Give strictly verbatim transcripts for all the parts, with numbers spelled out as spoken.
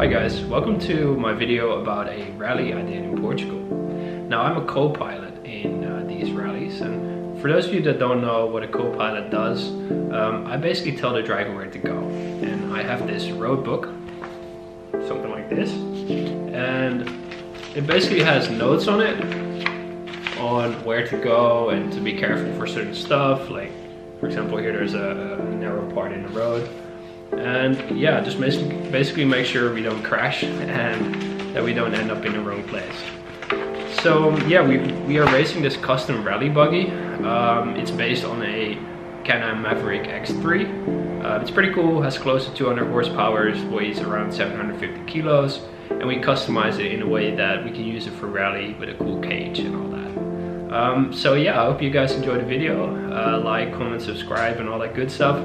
Hi guys, welcome to my video about a rally I did in Portugal. Now I'm a co-pilot in uh, these rallies, and for those of you that don't know what a co-pilot does, um, I basically tell the driver where to go. And I have this road book, something like this, and it basically has notes on it on where to go and to be careful for certain stuff. Like for example, here there's a, a narrow part in the road. And yeah, just basically make sure we don't crash and that we don't end up in the wrong place. So yeah, we, we are racing this custom rally buggy. Um, it's based on a Can-Am Maverick X three. Uh, it's pretty cool, has close to two hundred horsepower, weighs around seven hundred fifty kilos, and we customize it in a way that we can use it for rally with a cool cage and all that. Um, so yeah, I hope you guys enjoyed the video. Uh, like, comment, subscribe and all that good stuff.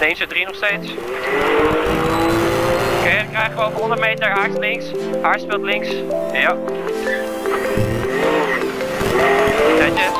Danger drie nog steeds. Oké, dan krijgen we over honderd meter haaks links. Haar speelt links. Ja. Tentjes.